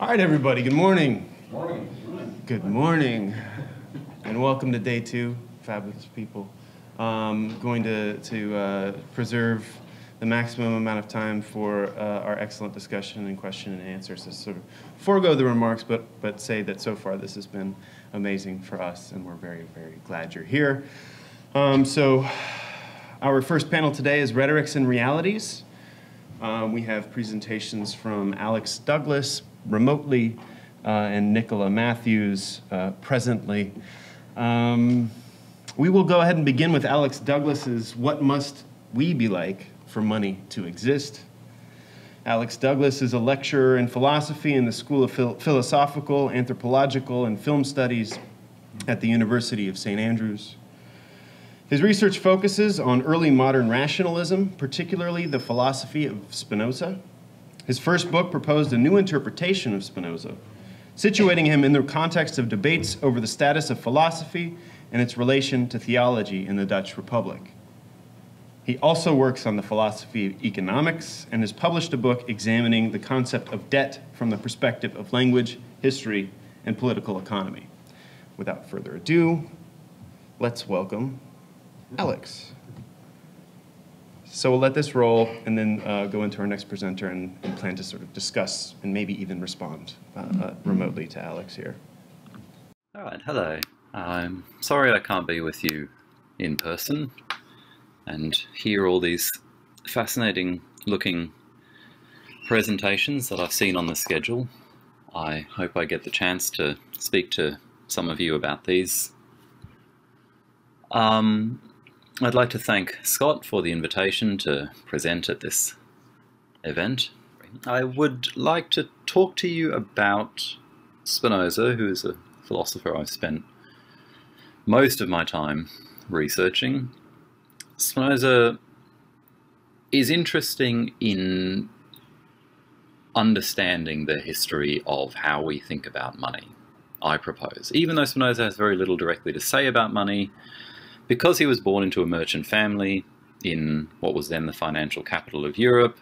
All right, everybody, good morning. Good morning. And welcome to day two, fabulous people. Going to preserve the maximum amount of time for our excellent discussion and question and answer. So sort of forego the remarks, but say that so far this has been amazing for us, and we're very, very glad you're here. So our first panel today is Rhetorics and Realities. We have presentations from Alex Douglas, remotely, and Nicola Matthews, presently. We will go ahead and begin with Alex Douglas's What Must We Be Like for Money to Exist? Alex Douglas is a lecturer in philosophy in the School of Philosophical, Anthropological, and Film Studies at the University of St. Andrews. His research focuses on early modern rationalism, particularly the philosophy of Spinoza. His first book proposed a new interpretation of Spinoza, situating him in the context of debates over the status of philosophy and its relation to theology in the Dutch Republic. He also works on the philosophy of economics and has published a book examining the concept of debt from the perspective of language, history, and political economy. Without further ado, let's welcome Alex. So we'll let this roll and then go into our next presenter and plan to sort of discuss and maybe even respond remotely to Alex here. All right, hello. I'm sorry I can't be with you in person and hear all these fascinating looking presentations that I've seen on the schedule. I hope I get the chance to speak to some of you about these. I'd like to thank Scott for the invitation to present at this event. I would like to talk to you about Spinoza, who is a philosopher I've spent most of my time researching. Spinoza is interesting in understanding the history of how we think about money, I propose. Even though Spinoza has very little directly to say about money, because he was born into a merchant family in what was then the financial capital of Europe,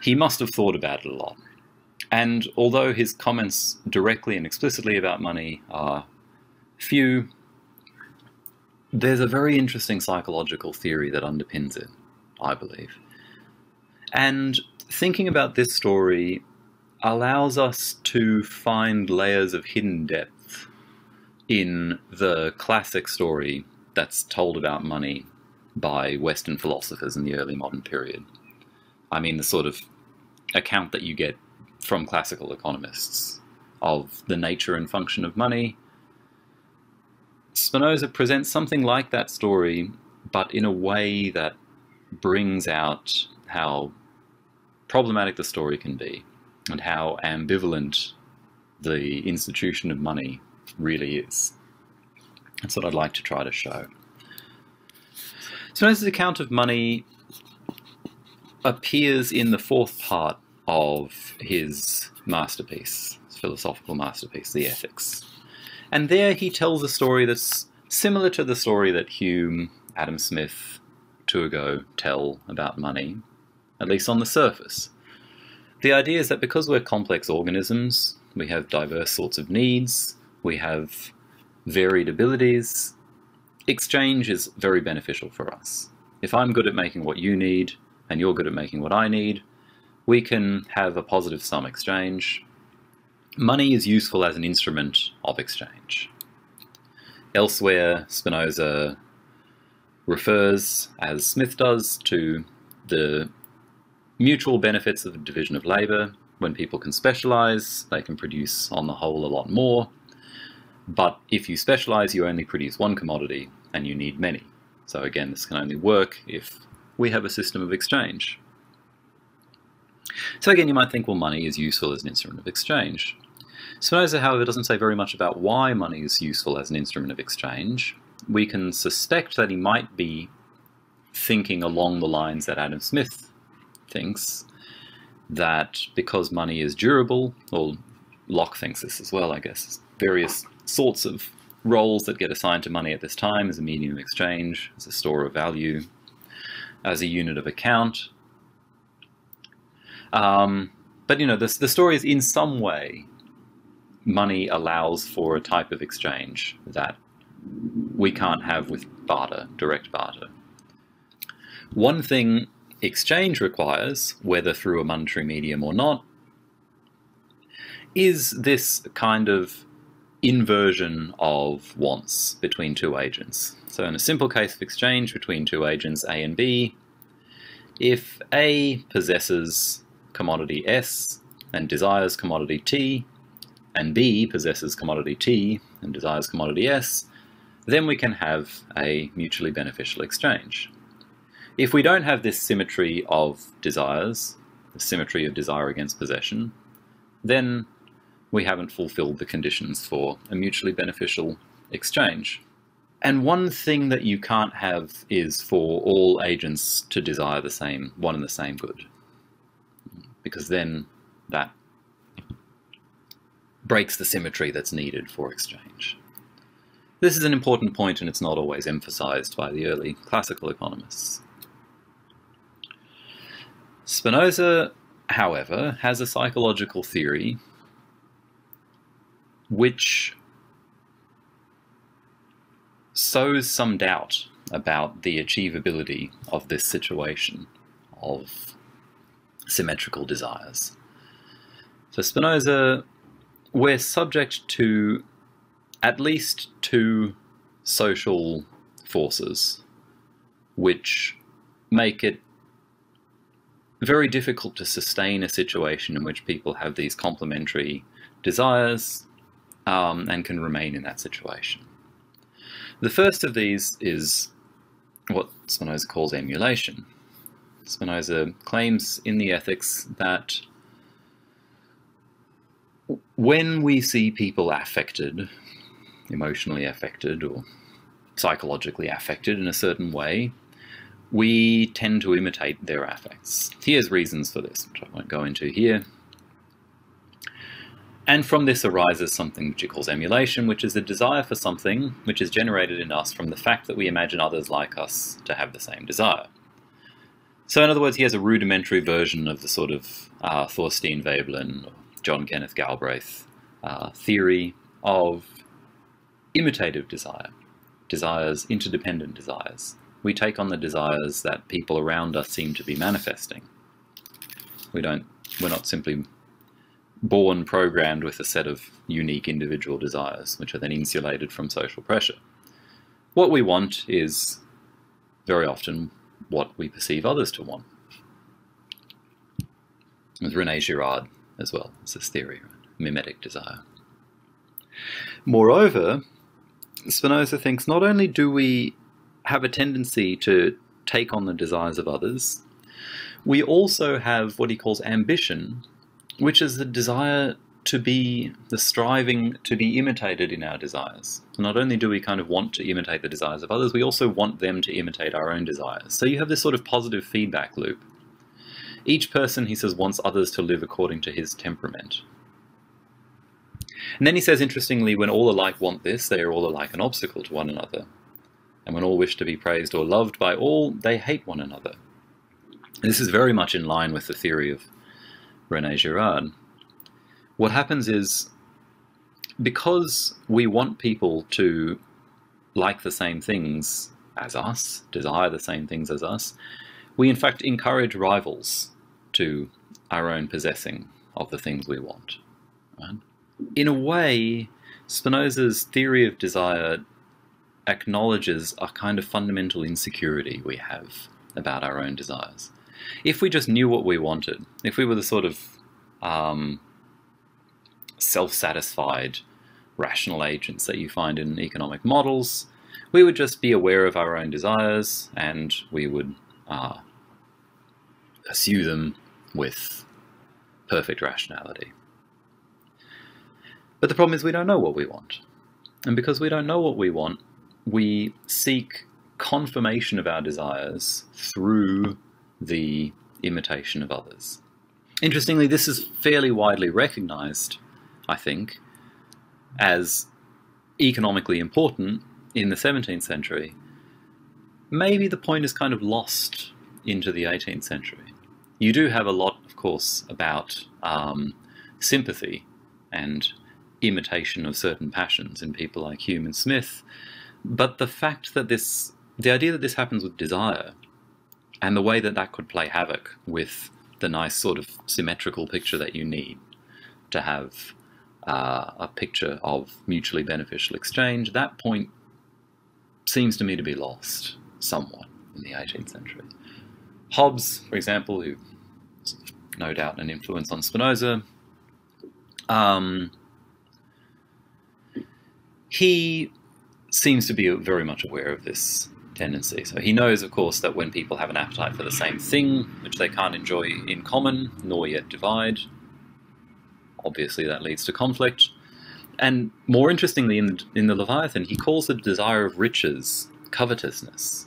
he must have thought about it a lot. And although his comments directly and explicitly about money are few, there's a very interesting psychological theory that underpins it, I believe. And thinking about this story allows us to find layers of hidden depth in the classic story that's told about money by Western philosophers in the early modern period. I mean, the sort of account that you get from classical economists of the nature and function of money. Spinoza presents something like that story, but in a way that brings out how problematic the story can be and how ambivalent the institution of money really is. That's what I'd like to try to show. Spinoza's account of money appears in the fourth part of his masterpiece, his philosophical masterpiece, The Ethics. And there he tells a story that's similar to the story that Hume, Adam Smith, Turgot tell about money, at least on the surface. The idea is that because we're complex organisms, we have diverse sorts of needs, we have varied abilities, exchange is very beneficial for us. If I'm good at making what you need and you're good at making what I need, we can have a positive sum exchange. Money is useful as an instrument of exchange. Elsewhere, Spinoza refers, as Smith does, to the mutual benefits of the division of labor. When people can specialize, they can produce on the whole a lot more. But if you specialize, you only produce one commodity and you need many. So again, this can only work if we have a system of exchange. So again, you might think, well, money is useful as an instrument of exchange. Spinoza, however, doesn't say very much about why money is useful as an instrument of exchange. We can suspect that he might be thinking along the lines that Adam Smith thinks, that because money is durable, or Locke thinks this as well, I guess, various sorts of roles that get assigned to money at this time as a medium of exchange, as a store of value, as a unit of account. But, you know, the story is in some way money allows for a type of exchange that we can't have with barter, direct barter. One thing exchange requires, whether through a monetary medium or not, is this kind of inversion of wants between two agents. So in a simple case of exchange between two agents, A and B, if A possesses commodity S and desires commodity T, and B possesses commodity T and desires commodity S, then we can have a mutually beneficial exchange. If we don't have this symmetry of desires, the symmetry of desire against possession, then we haven't fulfilled the conditions for a mutually beneficial exchange. And one thing that you can't have is for all agents to desire the same, one and the same good, because then that breaks the symmetry that's needed for exchange. This is an important point, and it's not always emphasized by the early classical economists. Spinoza, however, has a psychological theory which sows some doubt about the achievability of this situation of symmetrical desires. For Spinoza, we're subject to at least two social forces which make it very difficult to sustain a situation in which people have these complementary desires and can remain in that situation. The first of these is what Spinoza calls emulation. Spinoza claims in The Ethics that when we see people affected, emotionally affected or psychologically affected in a certain way, we tend to imitate their affects. He has reasons for this, which I won't go into here. And from this arises something which he calls emulation, which is a desire for something which is generated in us from the fact that we imagine others like us to have the same desire. So in other words, he has a rudimentary version of the sort of Thorstein Veblen or John Kenneth Galbraith theory of imitative desire, interdependent desires. We take on the desires that people around us seem to be manifesting. We're not simply born programmed with a set of unique individual desires, which are then insulated from social pressure. What we want is very often what we perceive others to want. With René Girard as well, it's this theory, mimetic desire. Moreover, Spinoza thinks not only do we have a tendency to take on the desires of others, we also have what he calls ambition, which is the desire to be, the striving to be imitated in our desires. Not only do we kind of want to imitate the desires of others, we also want them to imitate our own desires. So you have this sort of positive feedback loop. Each person, he says, wants others to live according to his temperament. And then he says, interestingly, when all alike want this, they are all alike an obstacle to one another. And when all wish to be praised or loved by all, they hate one another. This is very much in line with the theory of René Girard. What happens is, because we want people to like the same things as us, desire the same things as us, we in fact encourage rivals to our own possessing of the things we want. Right? In a way, Spinoza's theory of desire acknowledges a kind of fundamental insecurity we have about our own desires. If we just knew what we wanted, if we were the sort of self-satisfied rational agents that you find in economic models, we would just be aware of our own desires and we would pursue them with perfect rationality. But the problem is we don't know what we want. And because we don't know what we want, we seek confirmation of our desires through the imitation of others. Interestingly, this is fairly widely recognized, I think, as economically important in the 17th century. Maybe the point is kind of lost into the 18th century. You do have a lot of course, about sympathy and imitation of certain passions in people like Hume and Smith, but the fact that this, the idea that this happens with desire, and the way that that could play havoc with the nice sort of symmetrical picture that you need to have a picture of mutually beneficial exchange, that point seems to me to be lost somewhat in the 18th century. Hobbes, for example, who is no doubt an influence on Spinoza, he seems to be very much aware of this tendency. So he knows, of course, that when people have an appetite for the same thing, which they can't enjoy in common, nor yet divide, obviously that leads to conflict. And more interestingly, in the Leviathan, he calls the desire of riches covetousness.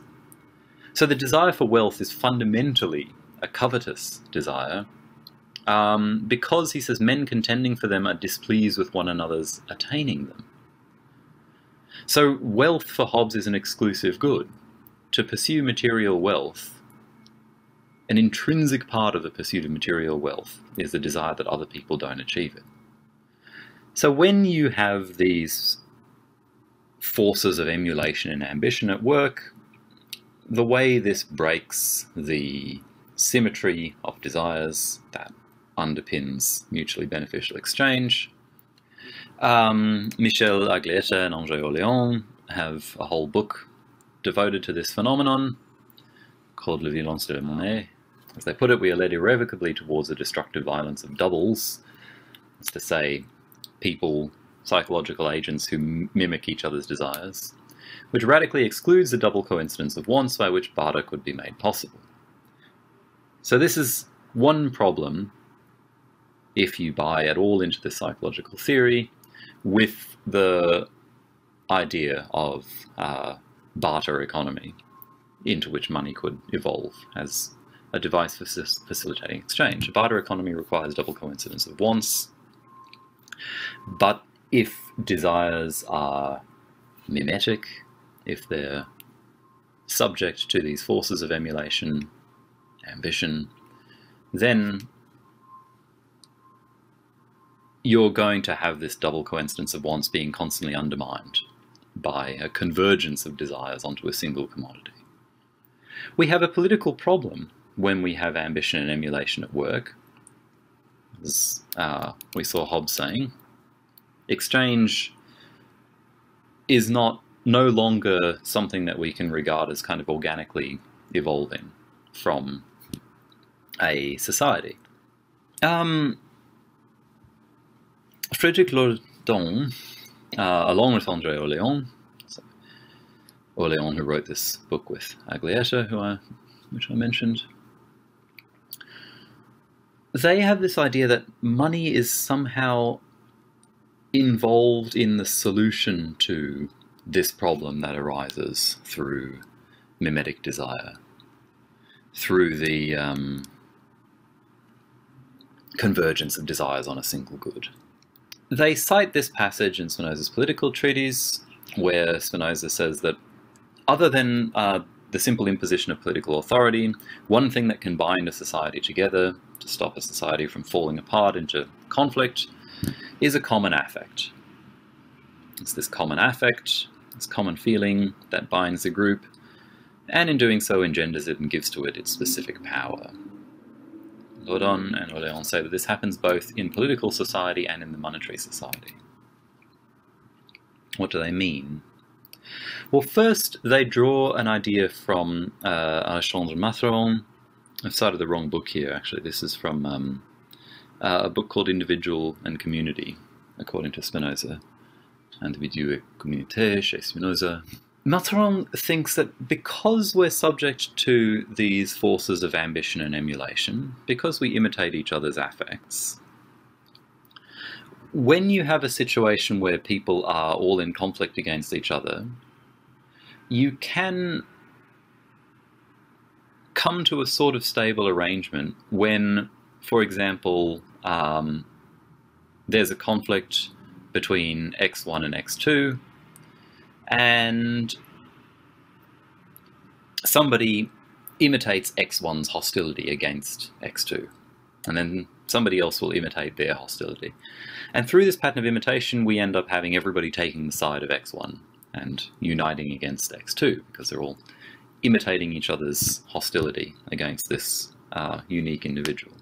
So the desire for wealth is fundamentally a covetous desire, because, he says, men contending for them are displeased with one another's attaining them. So wealth for Hobbes is an exclusive good. To pursue material wealth, an intrinsic part of the pursuit of material wealth is the desire that other people don't achieve it. So when you have these forces of emulation and ambition at work, the way this breaks the symmetry of desires that underpins mutually beneficial exchange, Michel Aglietta and André Orléan have a whole book devoted to this phenomenon called Le Violence de la Monnaie. As they put it, we are led irrevocably towards the destructive violence of doubles. That's to say, people, psychological agents who mimic each other's desires, which radically excludes the double coincidence of wants by which barter could be made possible. So this is one problem, if you buy at all into this psychological theory, with the idea of barter economy, into which money could evolve as a device for facilitating exchange. A barter economy requires double coincidence of wants, but if desires are mimetic, if they're subject to these forces of emulation, ambition, then you're going to have this double coincidence of wants being constantly undermined by a convergence of desires onto a single commodity. We have a political problem when we have ambition and emulation at work, as we saw Hobbes saying. Exchange is no longer something that we can regard as kind of organically evolving from a society. Frédéric Lordon, along with André Orléan, who wrote this book with Aglietta, which I mentioned, they have this idea that money is somehow involved in the solution to this problem that arises through mimetic desire, through the convergence of desires on a single good. They cite this passage in Spinoza's political treatise, where Spinoza says that other than the simple imposition of political authority, one thing that can bind a society together to stop a society from falling apart into conflict is a common affect. It's this common affect, this common feeling that binds the group, and in doing so engenders it and gives to it its specific power. Lordon and Orléan say that this happens both in political society and in the monetary society. What do they mean? Well, first, they draw an idea from Alexandre Matheron. I've cited the wrong book here, actually. This is from a book called Individual and Community, according to Spinoza. Individu et communauté chez Spinoza. Matheron thinks that because we're subject to these forces of ambition and emulation, because we imitate each other's affects, when you have a situation where people are all in conflict against each other, you can come to a sort of stable arrangement when, for example, there's a conflict between X1 and X2, and somebody imitates X1's hostility against X2. and then somebody else will imitate their hostility. And through this pattern of imitation, we end up having everybody taking the side of X1 and uniting against X2, because they're all imitating each other's hostility against this unique individual.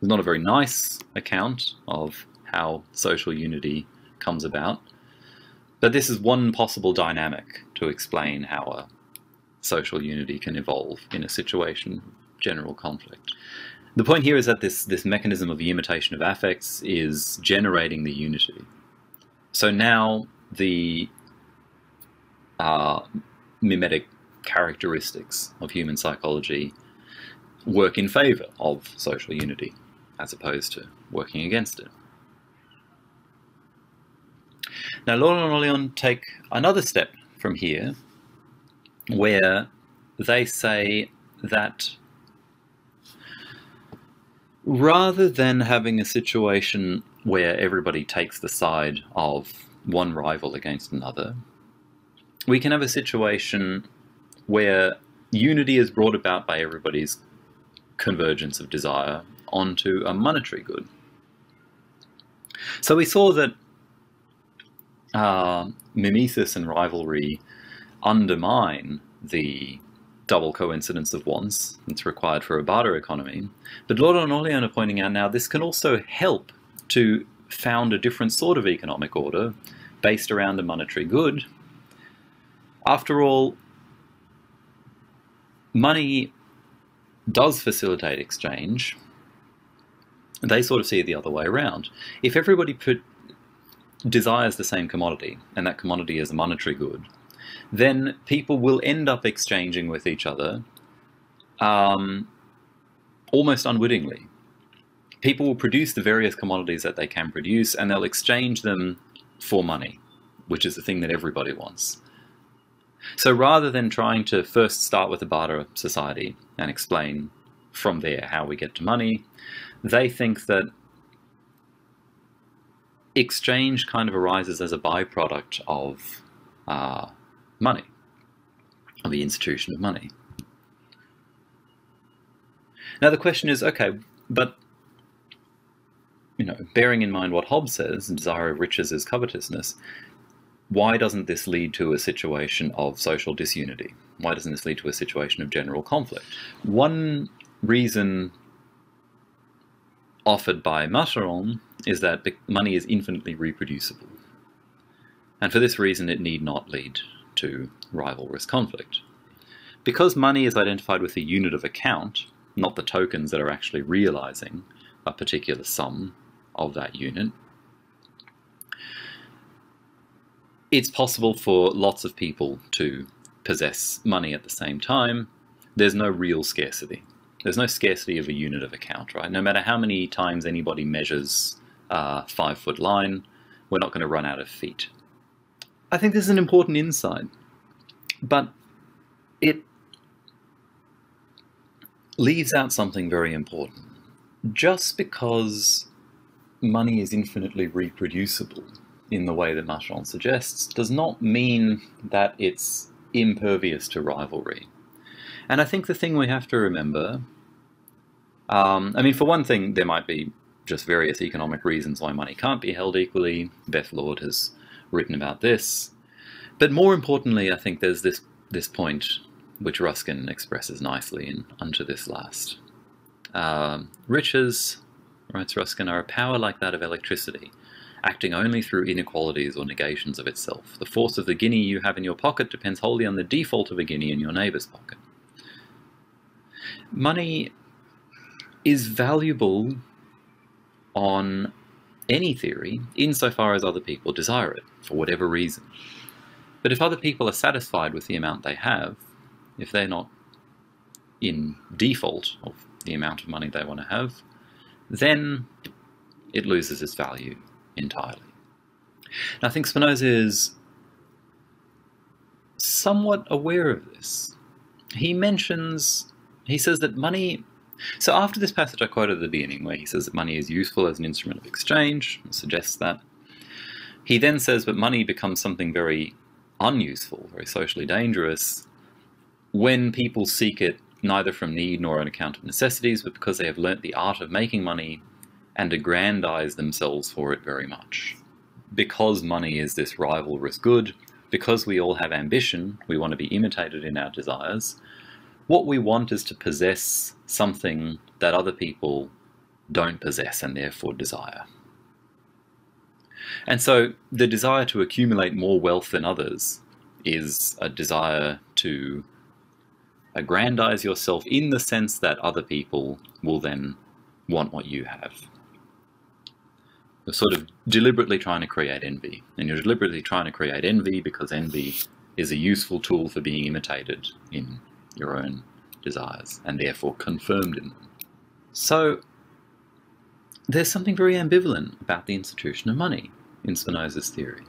It's not a very nice account of how social unity comes about, but this is one possible dynamic to explain how a social unity can evolve in a situation of general conflict. The point here is that this mechanism of the imitation of affects is generating the unity. So now the mimetic characteristics of human psychology work in favor of social unity, as opposed to working against it. Now, Lord and Orléan take another step from here, where they say that rather than having a situation where everybody takes the side of one rival against another, we can have a situation where unity is brought about by everybody's convergence of desire onto a monetary good. So we saw that mimesis and rivalry undermine the double coincidence of wants that's required for a barter economy. But Lord and Orléan are pointing out now this can also help to found a different sort of economic order based around the monetary good. After all, money does facilitate exchange. They sort of see it the other way around. If everybody desires the same commodity, and that commodity is a monetary good, then people will end up exchanging with each other almost unwittingly. People will produce the various commodities that they can produce, and they'll exchange them for money, which is the thing that everybody wants. So rather than trying to first start with a barter society and explain from there how we get to money, they think that exchange kind of arises as a byproduct of money, or the institution of money. Now the question is, okay, but, you know, bearing in mind what Hobbes says, desire of riches is covetousness, why doesn't this lead to a situation of social disunity? Why doesn't this lead to a situation of general conflict? One reason offered by Matheron is that money is infinitely reproducible, and for this reason it need not lead to rivalrous conflict. Because money is identified with the unit of account, not the tokens that are actually realizing a particular sum of that unit, it's possible for lots of people to possess money at the same time. There's no real scarcity. There's no scarcity of a unit of account, right? No matter how many times anybody measures a 5-foot line, we're not going to run out of feet. I think this is an important insight, but it leaves out something very important. Just because money is infinitely reproducible in the way that Matheron suggests does not mean that it's impervious to rivalry. And I think the thing we have to remember, I mean, for one thing, there might be just various economic reasons why money can't be held equally. Beth Lord has written about this. But more importantly, I think there's this point which Ruskin expresses nicely in Unto This Last. Riches, writes Ruskin, are a power like that of electricity, acting only through inequalities or negations of itself. The force of the guinea you have in your pocket depends wholly on the default of a guinea in your neighbour's pocket. Money is valuable on any theory insofar as other people desire it, for whatever reason. But if other people are satisfied with the amount they have, if they're not in default of the amount of money they want to have, then it loses its value entirely. And I think Spinoza is somewhat aware of this. He says that money, so after this passage I quoted at the beginning where he says that money is useful as an instrument of exchange, and suggests that, he then says that money becomes something very unuseful, very socially dangerous, when people seek it neither from need nor on account of necessities, but because they have learnt the art of making money and aggrandize themselves for it very much. Because money is this rivalrous good, because we all have ambition, we want to be imitated in our desires, what we want is to possess something that other people don't possess and therefore desire. And so the desire to accumulate more wealth than others is a desire to aggrandize yourself in the sense that other people will then want what you have. You're sort of deliberately trying to create envy, and you're deliberately trying to create envy because envy is a useful tool for being imitated in your own desires and therefore confirmed in them. So there's something very ambivalent about the institution of money in Spinoza's theory,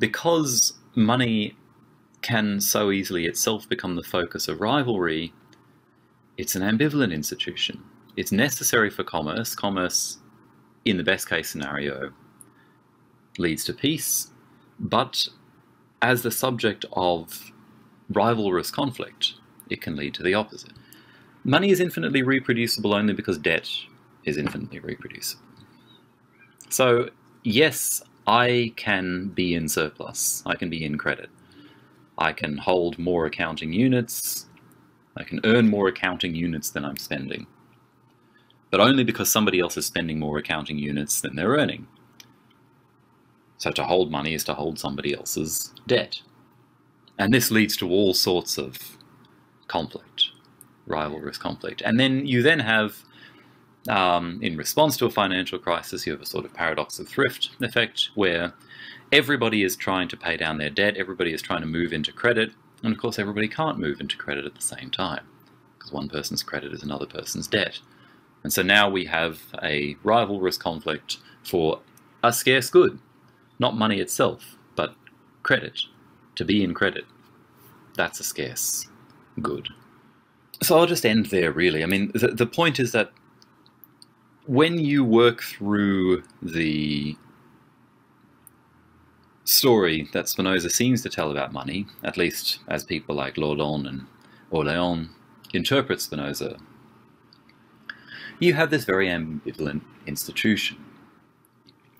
because money can so easily itself become the focus of rivalry. It's an ambivalent institution. It's necessary for commerce. Commerce, in the best case scenario, leads to peace, but as the subject of rivalrous conflict, it can lead to the opposite. Money is infinitely reproducible only because debt is infinitely reproducible. So yes, I can be in surplus, I can be in credit, I can hold more accounting units, I can earn more accounting units than I'm spending, but only because somebody else is spending more accounting units than they're earning. So to hold money is to hold somebody else's debt. And this leads to all sorts of conflict, rivalrous conflict. And then you then have, in response to a financial crisis, you have a sort of paradox of thrift effect where everybody is trying to pay down their debt, everybody is trying to move into credit, and of course everybody can't move into credit at the same time because one person's credit is another person's debt. And so now we have a rivalrous conflict for a scarce good, not money itself, but credit, to be in credit. That's a scarce good. So I'll just end there, really. I mean, the point is that when you work through the story that Spinoza seems to tell about money, at least as people like Lordon and Orléan interpret Spinoza, you have this very ambivalent institution.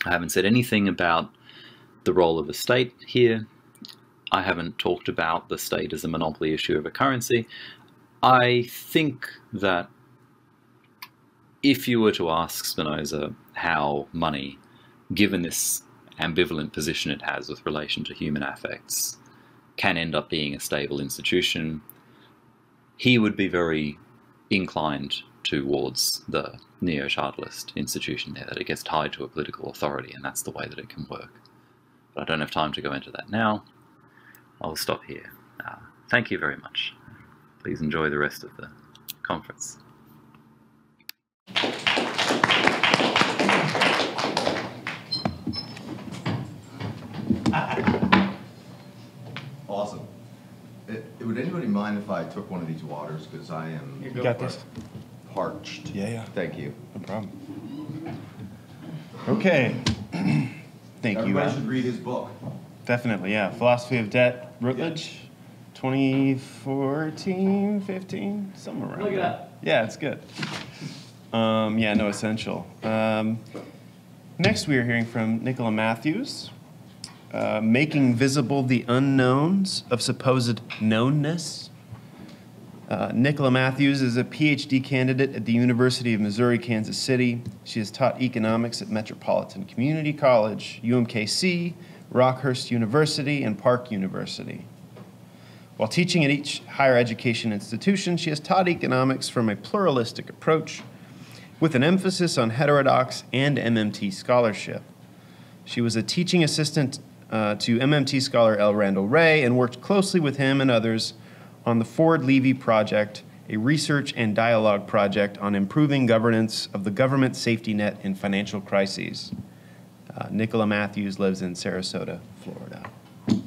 I haven't said anything about the role of the state here. I haven't talked about the state as a monopoly issue of a currency. I think that if you were to ask Spinoza how money, given this ambivalent position it has with relation to human affects, can end up being a stable institution, he would be very inclined towards the neo-chartalist institution there, that it gets tied to a political authority, and that's the way that it can work. But I don't have time to go into that now. I'll stop here. Thank you very much. Please enjoy the rest of the conference. Awesome. Would anybody mind if I took one of these waters, because I am... You got this. Parched. Yeah. Thank you. No problem. Okay. Thank you. Everybody should read his book. Definitely, yeah. Philosophy of Debt, Routledge, 2014, 15, somewhere around. Look at that. Yeah, it's good. Yeah, no, essential. Next, we are hearing from Nicola Matthews, Making Visible the Unknowns of Supposed Knownness. Nicola Matthews is a PhD candidate at the University of Missouri, Kansas City. She has taught economics at Metropolitan Community College, UMKC, Rockhurst University, and Park University. While teaching at each higher education institution, she has taught economics from a pluralistic approach with an emphasis on heterodox and MMT scholarship. She was a teaching assistant to MMT scholar L. Randall Ray and worked closely with him and others on the Ford-Levy Project, a research and dialogue project on improving governance of the government safety net in financial crises. Nicola Matthews lives in Sarasota, Florida. Just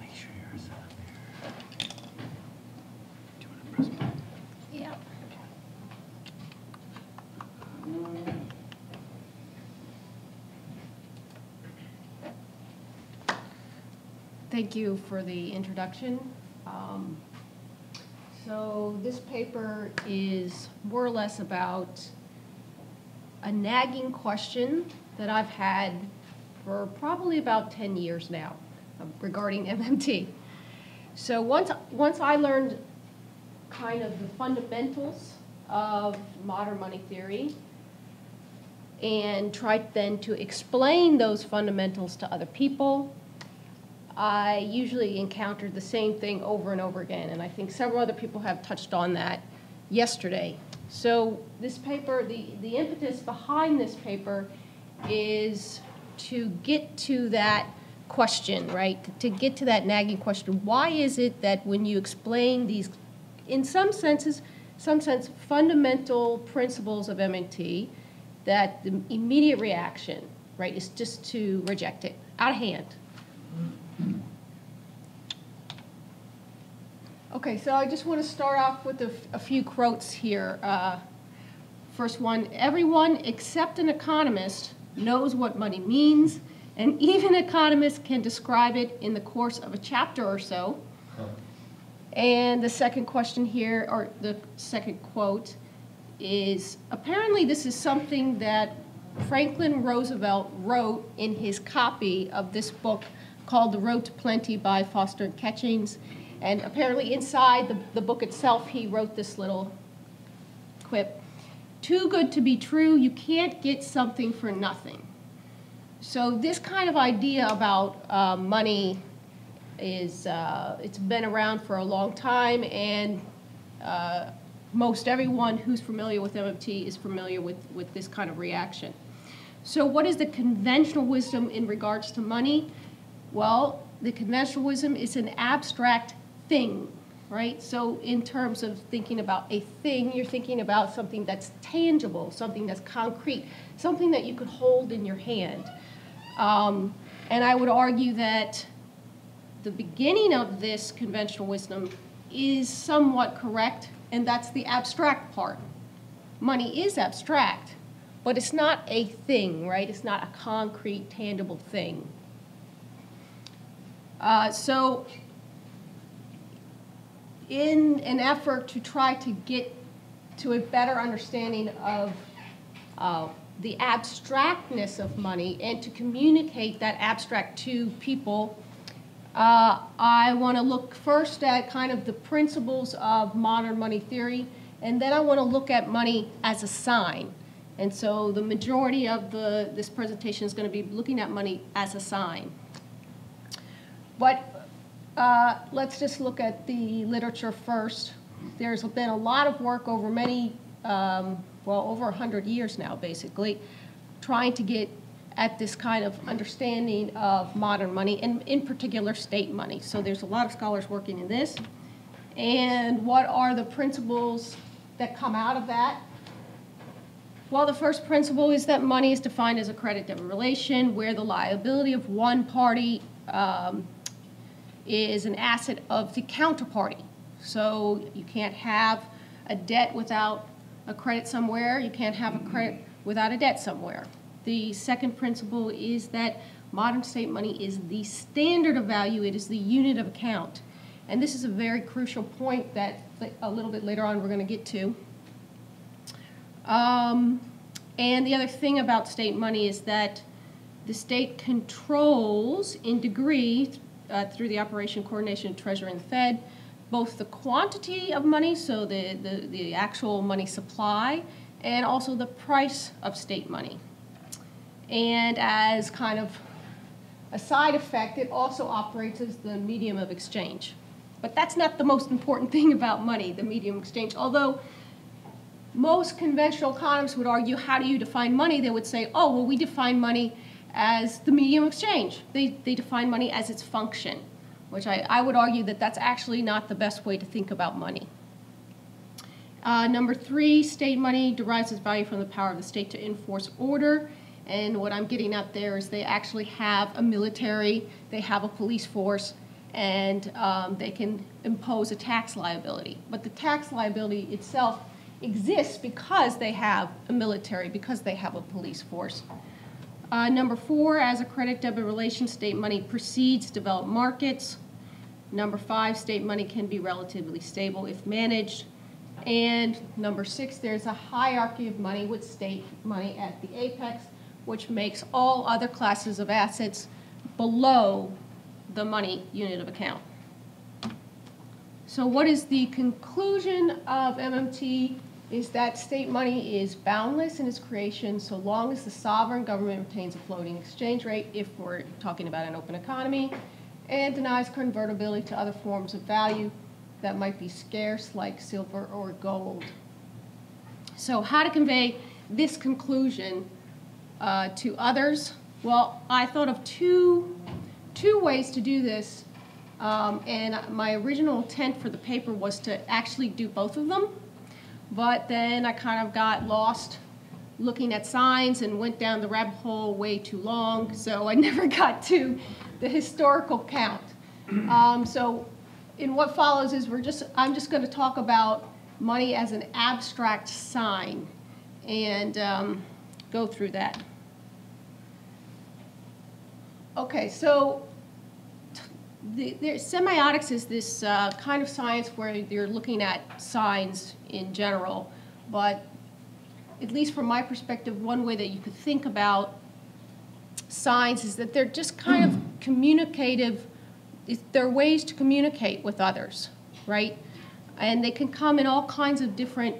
make sure you're set up here. Do you want to press play? Thank you for the introduction. So this paper is more or less about a nagging question that I've had for probably about 10 years now regarding MMT. So once I learned kind of the fundamentals of modern money theory and tried then to explain those fundamentals to other people, I usually encountered the same thing over and over again, and I think several other people have touched on that yesterday. So this paper, the impetus behind this paper is to get to that question, right? To get to that nagging question. Why is it that when you explain these, in some sense, fundamental principles of MMT, that the immediate reaction, right, is just to reject it, out of hand? Okay, so I just want to start off with a few quotes here. First one, everyone except an economist knows what money means, and even economists can describe it in the course of a chapter or so. And the second question here, or the second quote, is apparently this is something that Franklin Roosevelt wrote in his copy of this book called The Road to Plenty by Foster and Catchings. And apparently inside the book itself, he wrote this little quip. Too good to be true, you can't get something for nothing. So this kind of idea about money is, it's been around for a long time, and most everyone who's familiar with MMT is familiar with this kind of reaction. So what is the conventional wisdom in regards to money? Well, the conventional wisdom is an abstract thing, right? So in terms of thinking about a thing, you're thinking about something that's tangible, something that's concrete, something that you could hold in your hand. And I would argue that the beginning of this conventional wisdom is somewhat correct, and that's the abstract part. Money is abstract, but it's not a thing, right? It's not a concrete, tangible thing. So in an effort to try to get to a better understanding of the abstractness of money and to communicate that abstract to people, I want to look first at kind of the principles of modern money theory, and then I want to look at money as a sign. And so the majority of this presentation is going to be looking at money as a sign. But let's just look at the literature first. There's been a lot of work over many, well, over 100 years now, basically, trying to get at this kind of understanding of modern money, and in particular, state money. So there's a lot of scholars working in this. And what are the principles that come out of that? Well, the first principle is that money is defined as a credit-debt relation where the liability of one party is an asset of the counterparty. So you can't have a debt without a credit somewhere. You can't have a credit without a debt somewhere. The second principle is that modern state money is the standard of value. It is the unit of account. And this is a very crucial point that a little bit later on we're going to get to. And the other thing about state money is that the state controls in degree through the operation, coordination, Treasury, and the Fed, both the quantity of money, so the actual money supply, and also the price of state money. And as kind of a side effect, it also operates as the medium of exchange. But that's not the most important thing about money, the medium of exchange. Although most conventional economists would argue, how do you define money? They would say, oh, well, we define money as the medium of exchange. They define money as its function, which I would argue that that's actually not the best way to think about money. Number three, state money derives its value from the power of the state to enforce order. And what I'm getting at there is they actually have a military, they have a police force, and they can impose a tax liability. But the tax liability itself exists because they have a military, because they have a police force. Number four, as a critic of a relation, state money precedes developed markets. Number five, state money can be relatively stable if managed. And number six, there's a hierarchy of money with state money at the apex, which makes all other classes of assets below the money unit of account. So what is the conclusion of MMT? Is that state money is boundless in its creation so long as the sovereign government retains a floating exchange rate, if we're talking about an open economy, and denies convertibility to other forms of value that might be scarce, like silver or gold. So how to convey this conclusion to others? Well, I thought of two ways to do this, and my original intent for the paper was to actually do both of them. But then I kind of got lost looking at signs and went down the rabbit hole way too long, so I never got to the historical count. So in what follows is I'm just going to talk about money as an abstract sign and go through that. Okay, so semiotics is this kind of science where you're looking at signs in general, but at least from my perspective, one way that you could think about signs is that they're just kind of communicative. They're ways to communicate with others, right? And they can come in all kinds of different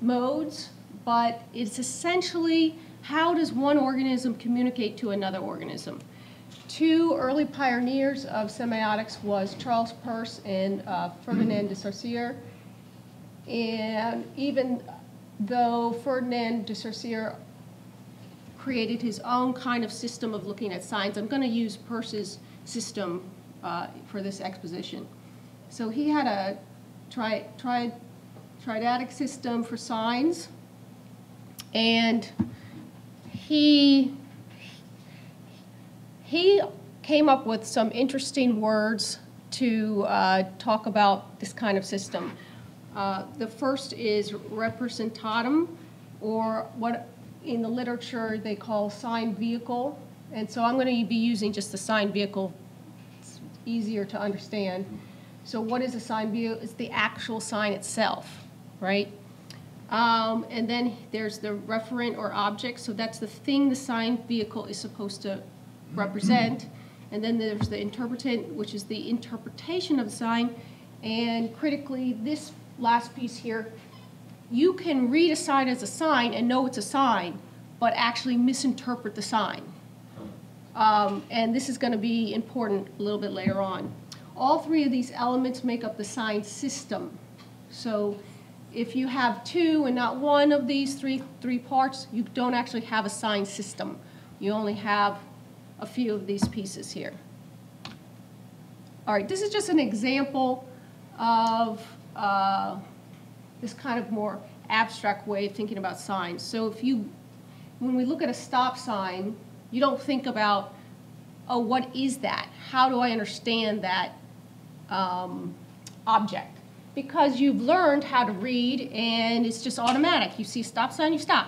modes, but it's essentially how does one organism communicate to another organism? Two early pioneers of semiotics was Charles Peirce and Ferdinand de Saussure. And even though Ferdinand de Saussure created his own kind of system of looking at signs, I'm going to use Peirce's system for this exposition. So he had a triadic system for signs, and he came up with some interesting words to talk about this kind of system. The first is representatum, or what in the literature they call sign vehicle. And so I'm going to be using just the sign vehicle. It's easier to understand. So what is a sign vehicle? It's the actual sign itself, right? And then there's the referent or object. So that's the thing the sign vehicle is supposed to represent. And then there's the interpretant, which is the interpretation of the sign. And critically, this last piece here, you can read a sign as a sign and know it's a sign, but actually misinterpret the sign. And this is going to be important a little bit later on. All three of these elements make up the sign system. So if you have two and not one of these three parts, you don't actually have a sign system. You only have a few of these pieces here. All right, this is just an example of this kind of more abstract way of thinking about signs. So if when we look at a stop sign, you don't think about, oh, what is that? How do I understand that object? Because you've learned how to read, and it's just automatic. You see a stop sign, you stop,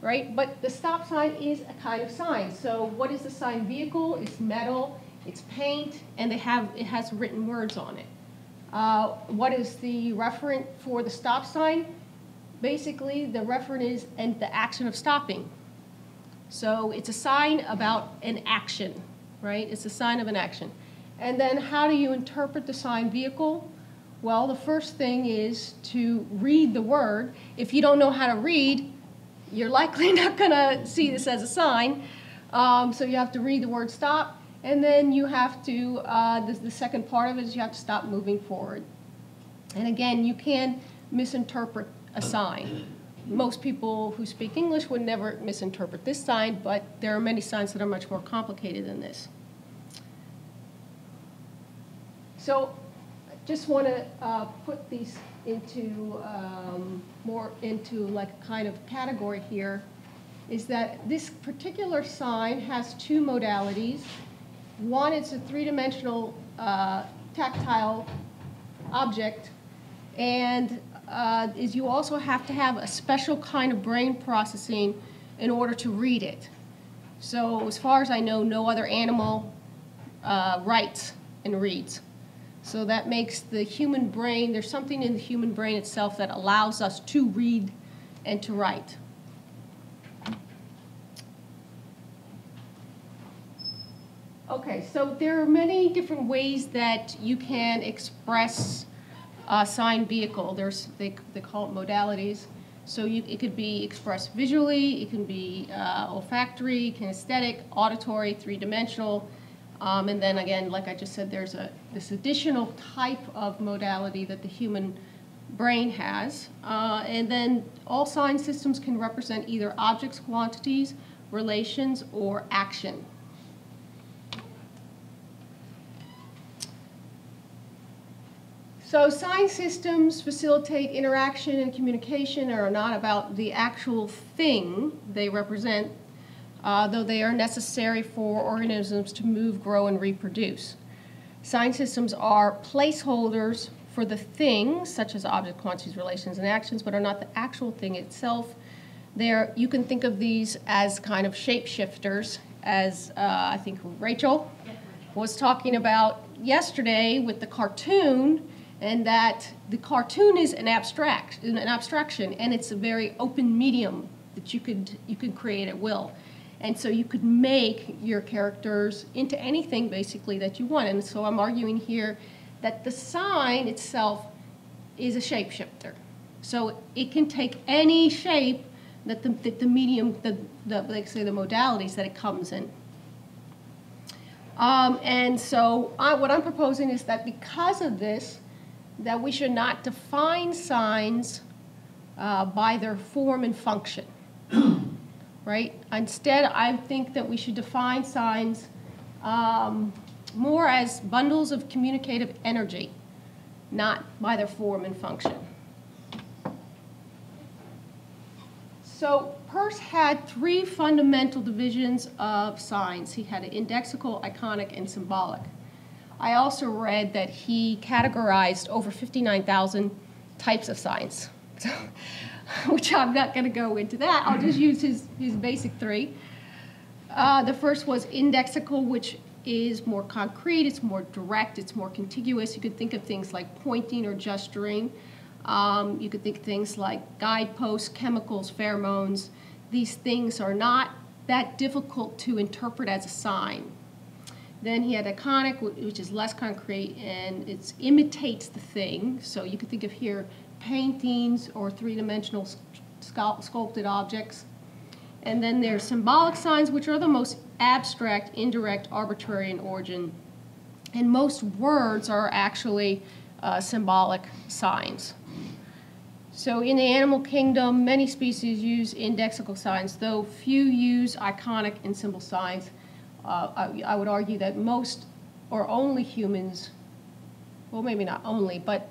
right? But the stop sign is a kind of sign. So what is the sign vehicle? It's metal, it's paint, and it has written words on it. What is the referent for the stop sign? Basically, the referent is the action of stopping. So it's a sign about an action, right? It's a sign of an action. And then how do you interpret the sign vehicle? Well, the first thing is to read the word. If you don't know how to read, you're likely not going to see this as a sign. So you have to read the word stop. And then you have to, the second part of it is you have to stop moving forward. And again, you can misinterpret a sign. Most people who speak English would never misinterpret this sign, but there are many signs that are much more complicated than this. So I just want to put these into more into like a kind of category here, is that this particular sign has two modalities. One, it's a three-dimensional tactile object, and is you also have to have a special kind of brain processing in order to read it. So as far as I know, no other animal writes and reads. So that makes the human brain, there's something in the human brain itself that allows us to read and to write. Okay, so there are many different ways that you can express a signed vehicle. There's, they call it modalities. So it could be expressed visually, it can be olfactory, kinesthetic, auditory, three-dimensional, and then again, like I just said, there's this additional type of modality that the human brain has. And then all sign systems can represent either objects, quantities, relations, or action. So sign systems facilitate interaction and communication and are not about the actual thing they represent, though they are necessary for organisms to move, grow, and reproduce. Sign systems are placeholders for the things, such as object, quantities, relations, and actions, but are not the actual thing itself. You can think of these as kind of shapeshifters, as I think Rachel was talking about yesterday with the cartoon, and that the cartoon is an abstraction, and it's a very open medium that you could create at will. And so you could make your characters into anything, basically, that you want. And so I'm arguing here that the sign itself is a shapeshifter. So it can take any shape that the medium, like say the modalities that it comes in. And so what I'm proposing is that because of this, that we should not define signs by their form and function, right? Instead, I think that we should define signs more as bundles of communicative energy, not by their form and function. So Peirce had three fundamental divisions of signs. He had indexical, iconic, and symbolic. I also read that he categorized over 59,000 types of signs, so, which I'm not going to go into that. I'll just use his basic three. The first was indexical, which is more concrete, it's more direct, it's more contiguous. You could think of things like pointing or gesturing. You could think of things like guideposts, chemicals, pheromones. These things are not that difficult to interpret as a sign. Then he had iconic, which is less concrete, and it imitates the thing. So you could think of here paintings or three-dimensional sculpted objects. And then there's symbolic signs, which are the most abstract, indirect, arbitrary in origin. And most words are actually symbolic signs. So in the animal kingdom, many species use indexical signs, though few use iconic and symbol signs. I would argue that most or only humans, well, maybe not only, but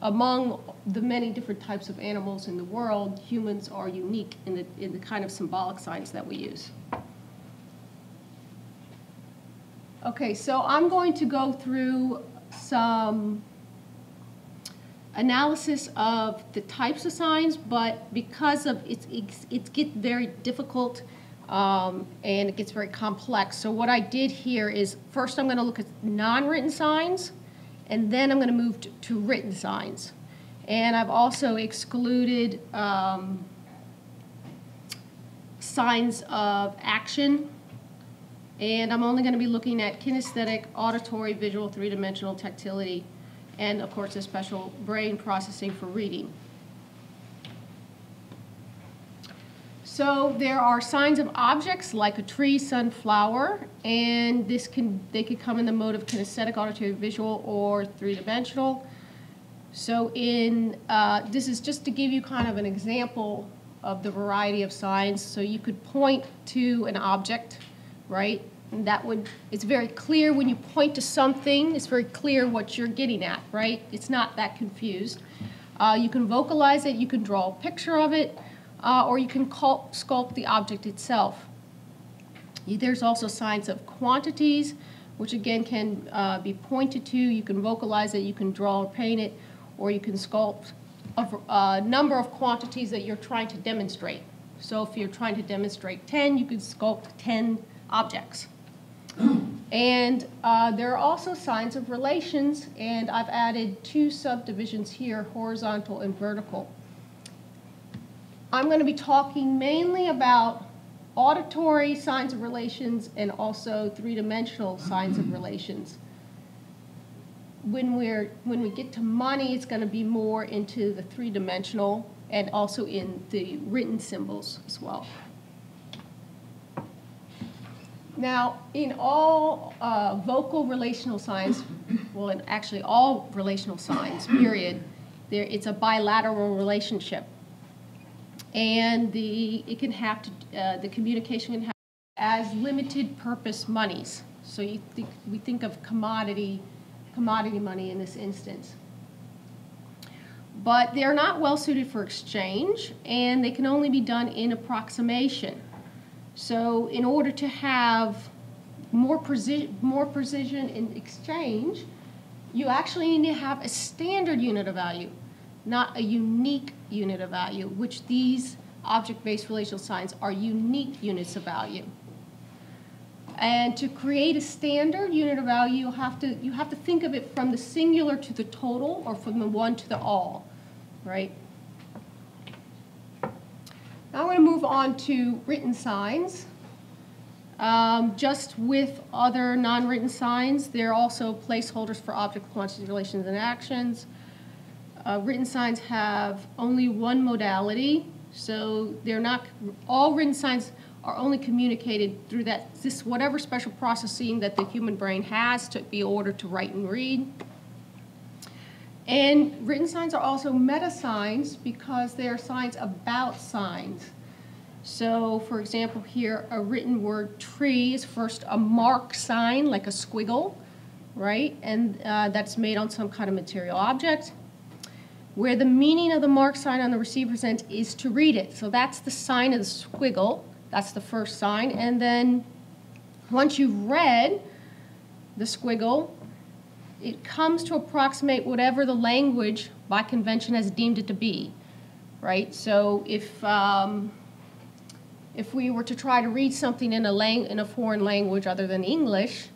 among the many different types of animals in the world, humans are unique in the kind of symbolic signs that we use. Okay, so I'm going to go through some analysis of the types of signs, but because of it gets very difficult. And it gets very complex. So what I did here is first I'm going to look at non-written signs, and then I'm going to move to written signs. And I've also excluded signs of action. And I'm only going to be looking at kinesthetic, auditory, visual, three-dimensional, tactility, and of course the special brain processing for reading. So there are signs of objects like a tree, sun, flower, and they could come in the mode of kinesthetic, auditory, visual, or three-dimensional. So this is just to give you kind of an example of the variety of signs. So you could point to an object, right? And it's very clear when you point to something, it's very clear what you're getting at, right? It's not that confused. You can vocalize it, you can draw a picture of it, or you can sculpt the object itself. There's also signs of quantities, which again can be pointed to. You can vocalize it, you can draw or paint it, or you can sculpt a number of quantities that you're trying to demonstrate. So if you're trying to demonstrate 10, you could sculpt 10 objects. And there are also signs of relations, and I've added two subdivisions here, horizontal and vertical. I'm going to be talking mainly about auditory signs of relations and also three-dimensional signs of relations. When we get to money, it's going to be more into the three-dimensional and also in the written symbols as well. Now, in all vocal relational signs, well, in actually all relational signs, period, it's a bilateral relationship. And it can have to, the communication can have as limited purpose monies. So we think of commodity money in this instance. But they're not well suited for exchange, and they can only be done in approximation. So in order to have more precision in exchange, you actually need to have a standard unit of value, not a unique unit of value, which these object-based relational signs are unique units of value. And to create a standard unit of value, you have to think of it from the singular to the total, or from the one to the all, right? Now I'm going to move on to written signs. Just with other non-written signs, they're also placeholders for object quantities, relations, and actions. Written signs have only one modality, so they're not all written signs. Are only communicated through this whatever special processing that the human brain has to be ordered to write and read. And written signs are also meta signs because they are signs about signs. So, for example, here a written word tree is first a mark sign, like a squiggle, right? And that's made on some kind of material object, where the meaning of the mark sign on the receiver's end is to read it. So that's the sign of the squiggle. That's the first sign. And then once you've read the squiggle, it comes to approximate whatever the language by convention has deemed it to be, right? So if we were to try to read something in a foreign language other than English,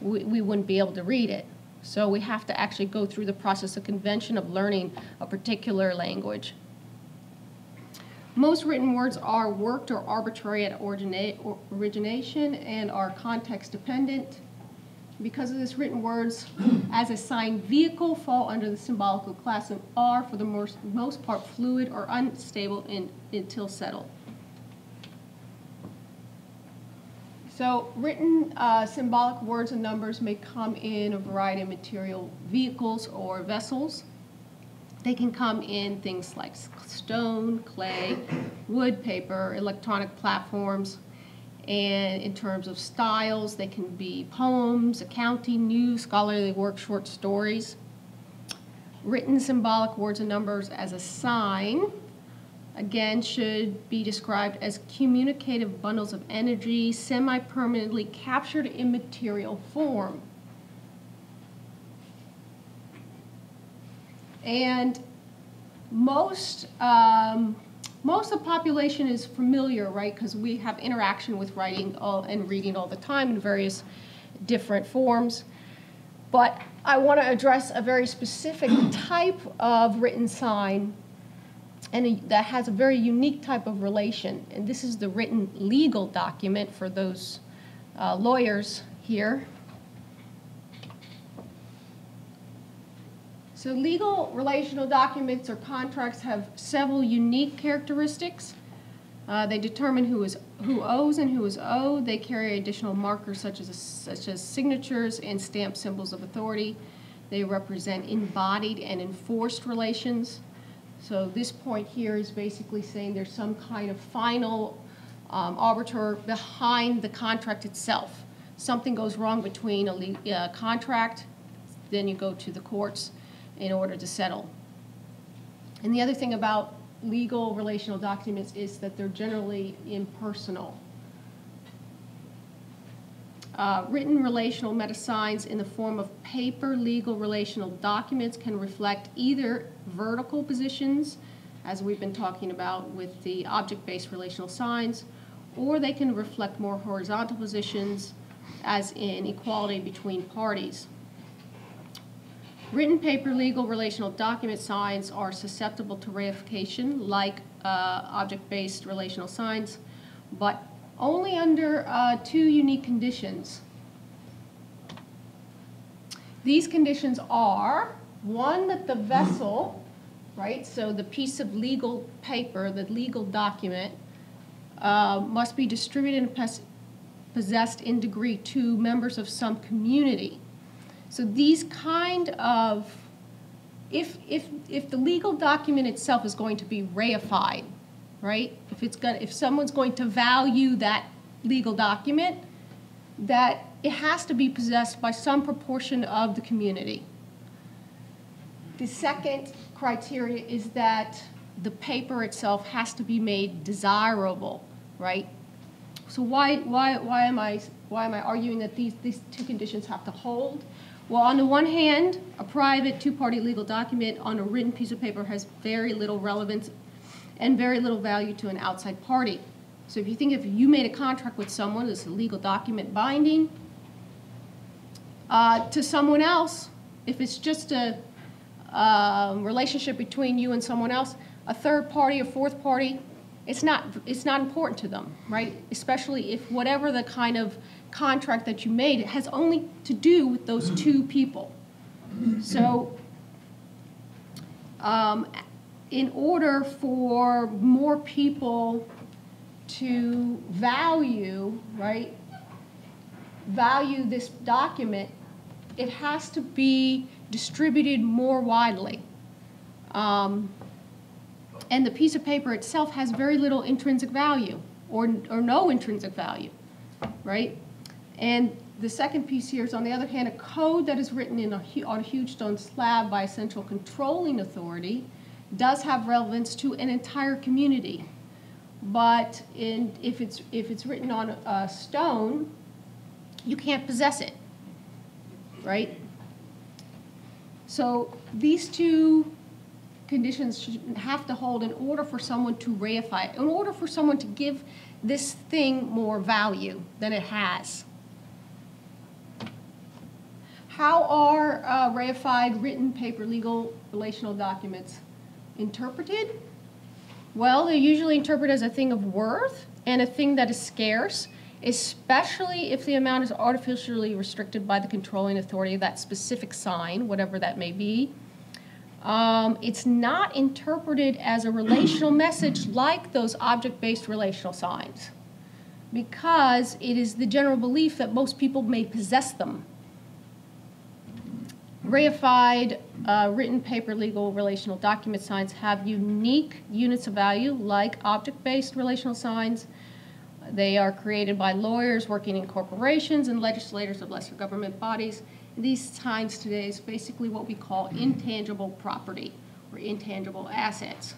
we wouldn't be able to read it. So we have to actually go through the process of convention of learning a particular language. Most written words are worked or arbitrary at origination and are context dependent. Because of this, written words as a sign vehicle fall under the symbolical class and are, for the most part, fluid or unstable until settled. So written symbolic words and numbers may come in a variety of material vehicles or vessels. They can come in things like stone, clay, wood, paper, electronic platforms. And in terms of styles, they can be poems, accounting, news, scholarly work, short stories. Written symbolic words and numbers as a sign, again, should be described as communicative bundles of energy semi-permanently captured in material form. And most of the population is familiar, right? Because we have interaction with writing and reading all the time in various different forms. But I want to address a very specific type of written sign, and that has a very unique type of relation. And this is the written legal document for those lawyers here. So legal relational documents or contracts have several unique characteristics. They determine who owes and who is owed. They carry additional markers such as signatures and stamp symbols of authority. They represent embodied and enforced relations. So this point here is basically saying there's some kind of final arbiter behind the contract itself. Something goes wrong between a contract, then you go to the courts in order to settle. And the other thing about legal relational documents is that they're generally impersonal. Written relational metasigns in the form of paper legal relational documents can reflect either vertical positions, as we've been talking about with the object-based relational signs, or they can reflect more horizontal positions, as in equality between parties. Written paper legal relational document signs are susceptible to reification like object-based relational signs, but only under two unique conditions. These conditions are, one, that the vessel, right, so the piece of legal paper, the legal document, must be distributed and possessed in degree to members of some community. So these kind of, if the legal document itself is going to be reified, right, if someone's going to value that legal document, that it has to be possessed by some proportion of the community. The second criteria is that the paper itself has to be made desirable, right? So why am I arguing that these two conditions have to hold? Well, on the one hand, a private two-party legal document on a written piece of paper has very little relevance and very little value to an outside party. So if you think if you made a contract with someone, it's a legal document binding to someone else, if it's just a relationship between you and someone else, a third party or fourth party, it's not important to them, right? Especially if whatever the kind of contract that you made, it has only to do with those two people. So in order for more people to value, right, value this document, it has to be distributed more widely. And the piece of paper itself has very little intrinsic value, or no intrinsic value, right? And the second piece here is, on the other hand, a code that is written in on a huge stone slab by a central controlling authority does have relevance to an entire community. But if it's written on a stone, you can't possess it, right? So these two conditions should have to hold in order for someone to reify it, in order for someone to give this thing more value than it has. How are reified written paper legal relational documents interpreted? Well, they're usually interpreted as a thing of worth and a thing that is scarce, especially if the amount is artificially restricted by the controlling authority of that specific sign, whatever that may be. It's not interpreted as a relational message like those object-based relational signs, because it is the general belief that most people may possess them. Reified written paper legal relational document signs have unique units of value like object-based relational signs. They are created by lawyers working in corporations and legislators of lesser government bodies. These signs today is basically what we call intangible property or intangible assets.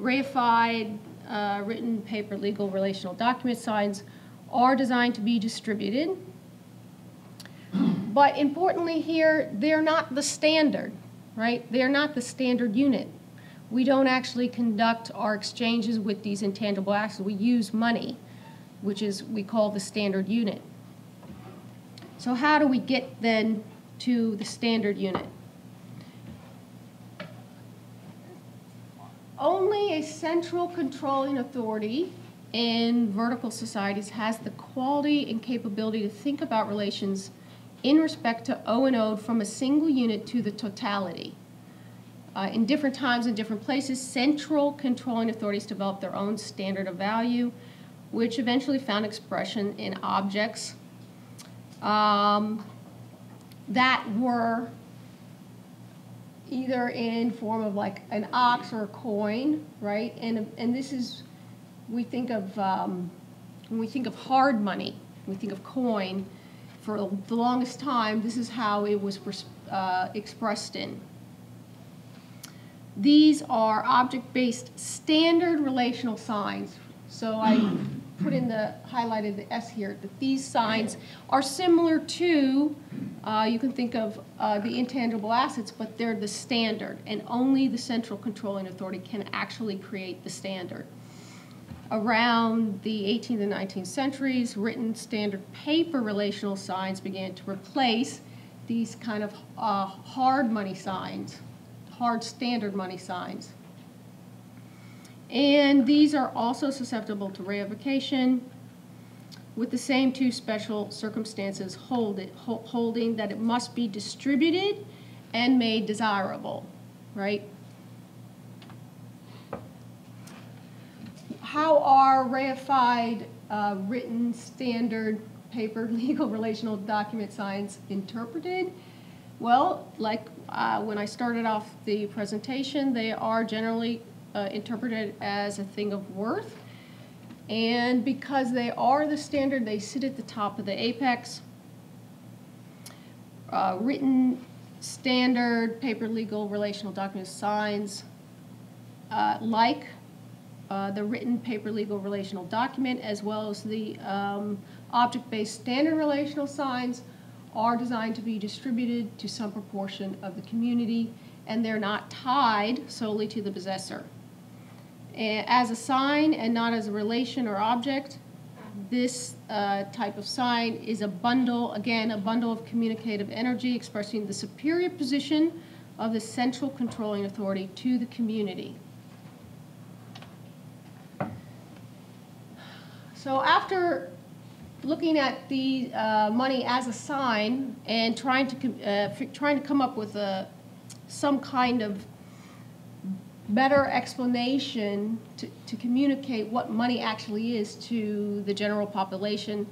Reified written paper legal relational document signs are designed to be distributed. But importantly here, they're not the standard, right? They're not the standard unit. We don't actually conduct our exchanges with these intangible assets. We use money, which is we call the standard unit. So how do we get then to the standard unit? Only a central controlling authority in vertical societies has the quality and capability to think about relations in respect to O&O from a single unit to the totality. In different times and different places, central controlling authorities developed their own standard of value, which eventually found expression in objects that were either in form of like an ox or a coin, right? And this is, we think of, when we think of hard money, we think of coin. For the longest time, this is how it was expressed in. These are object-based standard relational signs. So I highlighted the S here, that these signs are similar to You can think of the intangible assets, but they're the standard, and only the central controlling authority can actually create the standard. Around the 18th and 19th centuries, written standard paper relational signs began to replace these kind of hard money signs, hard standard money signs. And these are also susceptible to revocation, with the same two special circumstances holding that it must be distributed and made desirable, right? How are reified written standard paper legal relational document signs interpreted? Well, like when I started off the presentation, they are generally interpreted as a thing of worth. And because they are the standard, they sit at the top of the apex. Written standard paper legal relational document signs, like the written paper legal relational document, as well as the object-based standard relational signs, are designed to be distributed to some proportion of the community, and they're not tied solely to the possessor. As a sign and not as a relation or object, this type of sign is a bundle, again, a bundle of communicative energy expressing the superior position of the central controlling authority to the community. So after looking at the money as a sign and trying to come up with some kind of better explanation to communicate what money actually is to the general population,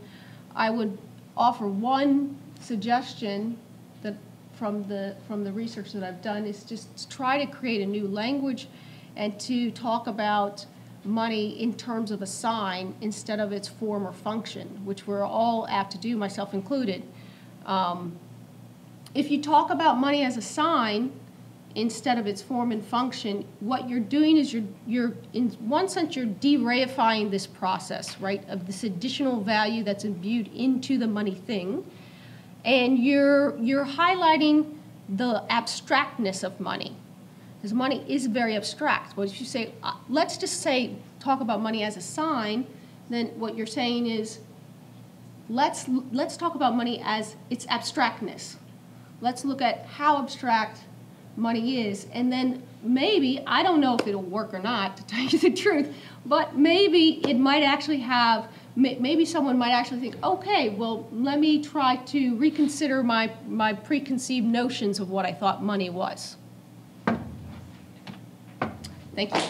I would offer one suggestion that from the research that I've done is just to try to create a new language and to talk about money in terms of a sign instead of its form or function, which we're all apt to do, myself included. If you talk about money as a sign instead of its form and function, what you're doing is you're in one sense, you're de-reifying this process, right, of this additional value that's imbued into the money thing, and you're highlighting the abstractness of money, because money is very abstract. But if you say, let's just say, talk about money as a sign, then what you're saying is, let's talk about money as its abstractness. Let's look at how abstract money is, and then maybe, I don't know if it'll work or not, to tell you the truth, but maybe it might actually have, maybe someone might actually think, okay, well, let me try to reconsider my preconceived notions of what I thought money was. Thank you.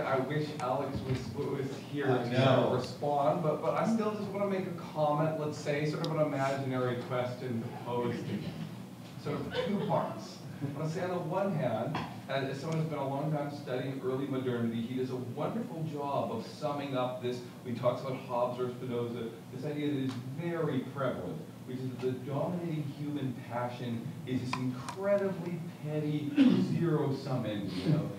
I wish Alex was here to respond, but I still just want to make a comment, let's say, sort of an imaginary question posed in sort of two parts. I want to say, on the one hand, as someone who's been a long time studying early modernity, he does a wonderful job of summing up this, when he talks about Hobbes or Spinoza, this idea that is very prevalent, which is that the dominating human passion is this incredibly petty zero-sum end, you know.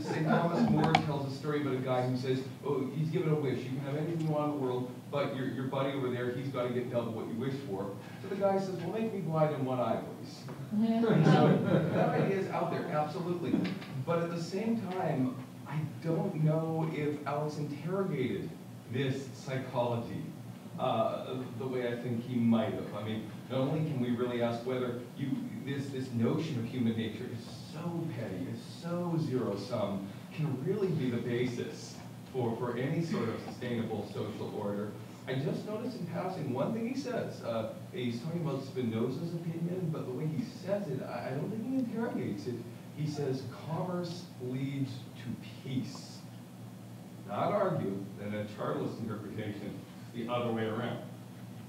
St. Thomas More tells a story about a guy who says, oh, he's given a wish. You can have anything you want in the world, but your buddy over there, he's got to get double what you wish for. So the guy says, well, make me blind in one eye, please. Yeah. So that idea is out there, absolutely. But at the same time, I don't know if Alex interrogated this psychology the way I think he might have. I mean, not only can we really ask whether this notion of human nature is so petty, is so zero-sum, can really be the basis for any sort of sustainable social order. I just noticed in passing one thing he says. He's talking about Spinoza's opinion, but the way he says it, I don't think he interrogates it. He says, commerce leads to peace. Not argue that a chartist interpretation is the other way around.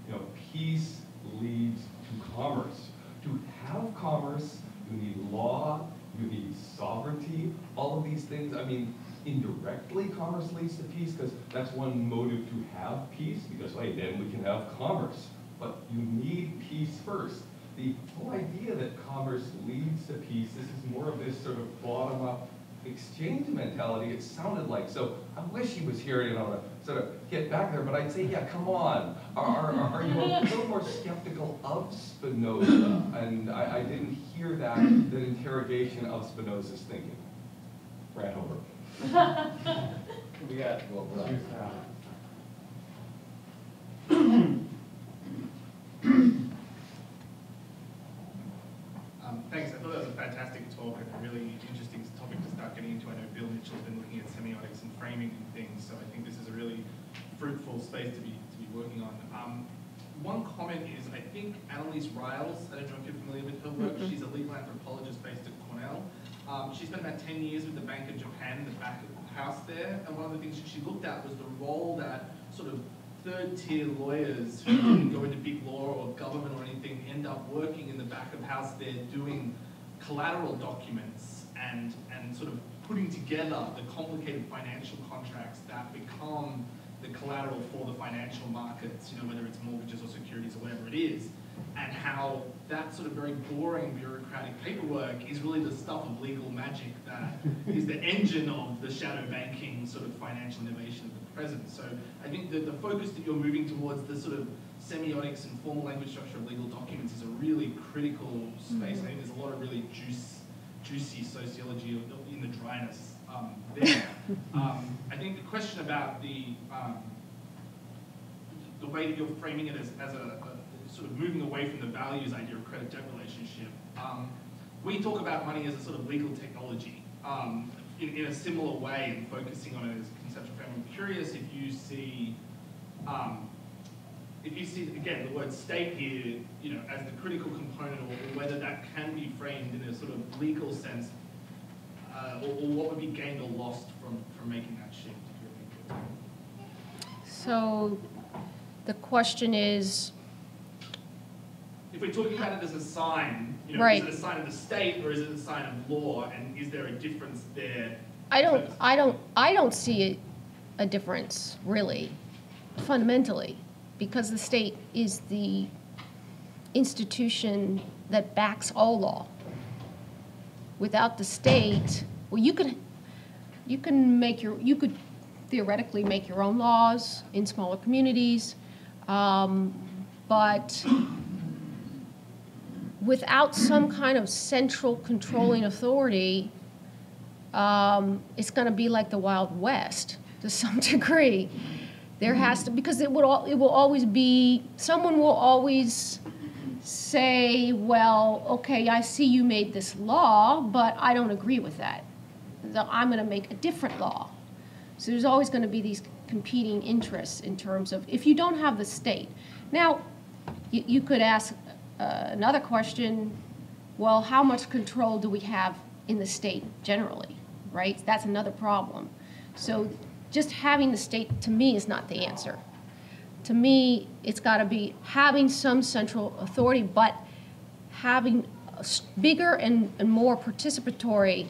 You know, peace leads to commerce. To have commerce, you need law, you need sovereignty, all of these things. I mean, indirectly, commerce leads to peace, because that's one motive to have peace, because, hey, then we can have commerce. But you need peace first. The whole idea that commerce leads piece to piece. This is more of this sort of bottom-up exchange mentality, it sounded like. So I wish he was here, you know, to sort of get back there, but I'd say, yeah, come on. Are you a little more skeptical of Spinoza? And I didn't hear that interrogation of Spinoza's thinking. Brad Homer. We got what we're thanks. I thought that was a fantastic talk and a really interesting topic to start getting into. I know Bill Mitchell's been looking at semiotics and framing and things, so I think this is a really fruitful space to be working on. One comment is I think Annalise Riles, I don't know if you're familiar with her work, she's a legal anthropologist based at Cornell. She spent about 10 years with the Bank of Japan, the back house there, and one of the things she looked at was the role that sort of third-tier lawyers who didn't go into big law or government or anything end up working in the back of house there doing collateral documents and sort of putting together the complicated financial contracts that become the collateral for the financial markets, you know, whether it's mortgages or securities or whatever it is, and how that sort of very boring bureaucratic paperwork is really the stuff of legal magic that is the engine of the shadow banking sort of financial innovation of the present. So I think that the focus that you're moving towards, the sort of semiotics and formal language structure of legal documents, is a really critical space. I think there's a lot of really juicy sociology in the dryness there. I think the question about the way that you're framing it as a sort of moving away from the values idea of credit-debt relationship. We talk about money as a sort of legal technology in a similar way and focusing on it as a conceptual frame. I'm curious if you see again the word state here, you know, as the critical component, or whether that can be framed in a sort of legal sense, or what would be gained or lost from making that shift. So the question is, if we're talking about it as a sign, you know, right. Is it a sign of the state or is it a sign of law, and is there a difference there? I don't see a difference really, fundamentally, because the state is the institution that backs all law. Without the state, well, you could theoretically make your own laws in smaller communities, but without some kind of central controlling authority, it's going to be like the Wild West to some degree. There has to, because it will always be, someone will always say, well, okay, I see you made this law, but I don't agree with that. So I'm going to make a different law. So there's always going to be these competing interests in terms of, if you don't have the state. Now, you could ask another question, well, how much control do we have in the state generally, right? That's another problem. So just having the state, to me, is not the answer. To me, it's got to be having some central authority, but having a bigger and more participatory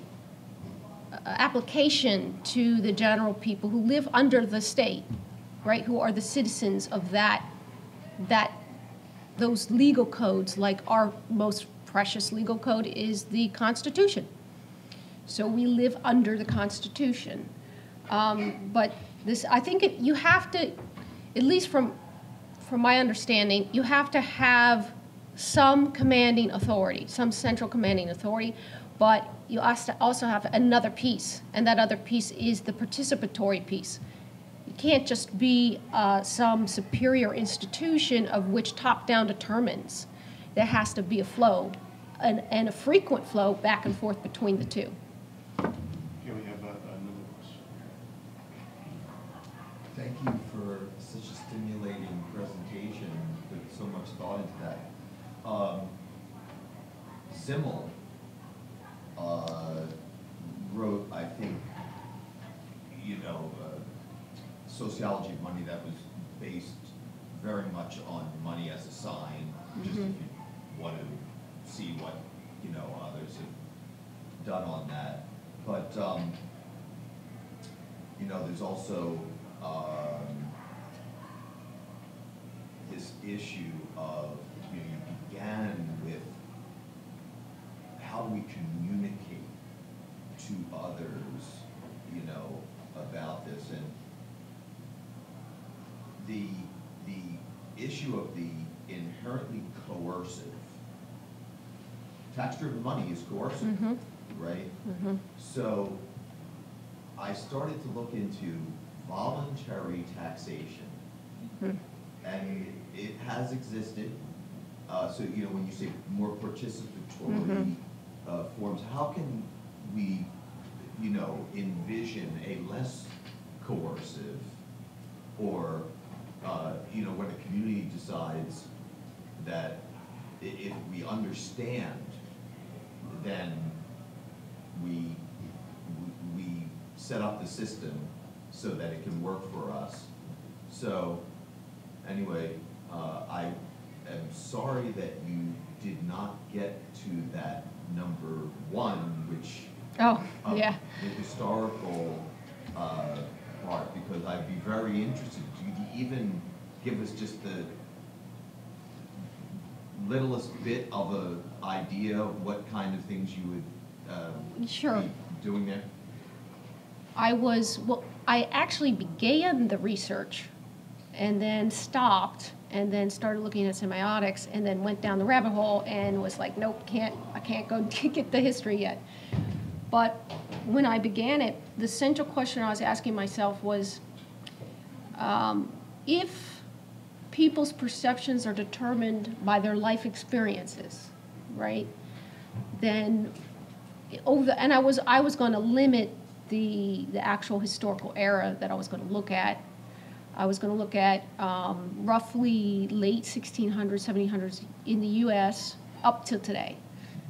application to the general people who live under the state, right, who are the citizens of those legal codes. Like our most precious legal code is the Constitution. So we live under the Constitution. But this, I think you have to, at least from my understanding, you have to have some commanding authority, some central commanding authority, but you also have another piece, and that other piece is the participatory piece. It can't just be some superior institution of which top-down determines. There has to be a flow, and a frequent flow back and forth between the two. Here we have another question. Thank you for such a stimulating presentation with so much thought into that. Zimmel wrote, I think, you know, Sociology of Money that was based very much on money as a sign, just if you want to see what, you know, others have done on that. But, you know, there's also this issue of, you know, you began with how we communicate to others, you know, about this. And the issue of the inherently coercive, tax-driven money is coercive, right? So I started to look into voluntary taxation, and it has existed. So you know, when you say more participatory forms, how can we, you know, envision a less coercive, or you know, when a community decides that if we understand, then we set up the system so that it can work for us. So anyway, I am sorry that you did not get to that number one, which the historical part, because I'd be very interested. Do you even give us just the littlest bit of an idea of what kind of things you would be doing there? I actually began the research and then stopped and then started looking at semiotics and then went down the rabbit hole and was like, nope, I can't go get the history yet. But when I began it, the central question I was asking myself was, if people's perceptions are determined by their life experiences, right, then and I was going to limit the actual historical era that I was going to look at. I was going to look at roughly late 1600s, 1700s in the U.S. up till today.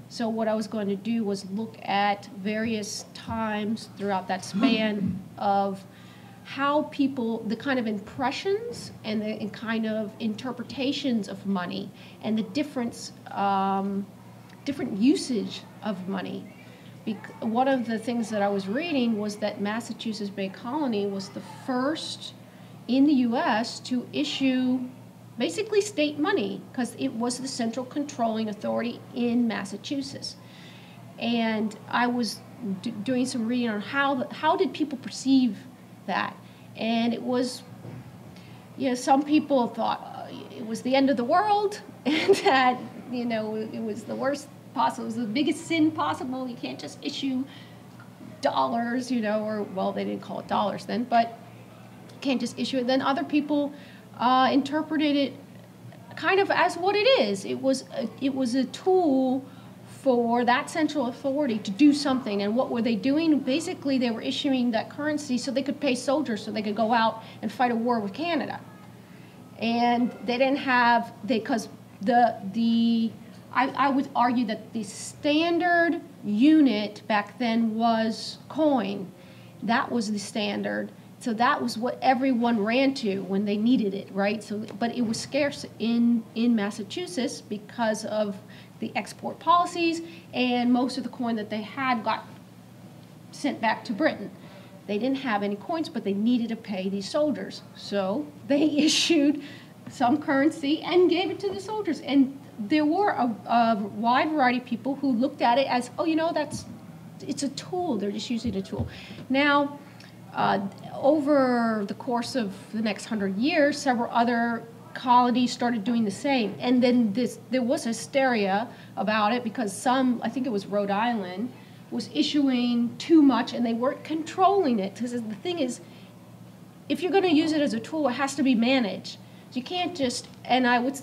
So what I was going to do was look at various times throughout that span of how people, the kind of impressions and the kind of interpretations of money and the different usage of money. One of the things that I was reading was that Massachusetts Bay Colony was the first in the U.S. to issue basically state money, because it was the central controlling authority in Massachusetts. And I was doing some reading on how did people perceive that. And it was, you know, some people thought it was the end of the world and that, you know, it was the worst possible, it was the biggest sin possible. You can't just issue dollars, you know, or, well, they didn't call it dollars then, but can't just issue it. Then other people interpreted it kind of as what it is. It was a tool for that central authority to do something. And what were they doing? Basically, they were issuing that currency so they could pay soldiers, so they could go out and fight a war with Canada. And they didn't have, because I would argue that the standard unit back then was coin. That was the standard. So that was what everyone ran to when they needed it, right? So, but it was scarce in Massachusetts because of the export policies, and most of the coin that they had got sent back to Britain. They didn't have any coins, but they needed to pay these soldiers. So they issued some currency and gave it to the soldiers. And there were a wide variety of people who looked at it as, oh, you know, it's a tool. They're just using a tool. Now, over the course of the next 100 years, several other colonies started doing the same. And then there was hysteria about it because I think it was Rhode Island, was issuing too much and they weren't controlling it. Because the thing is, if you're going to use it as a tool, it has to be managed. You can't just, and I would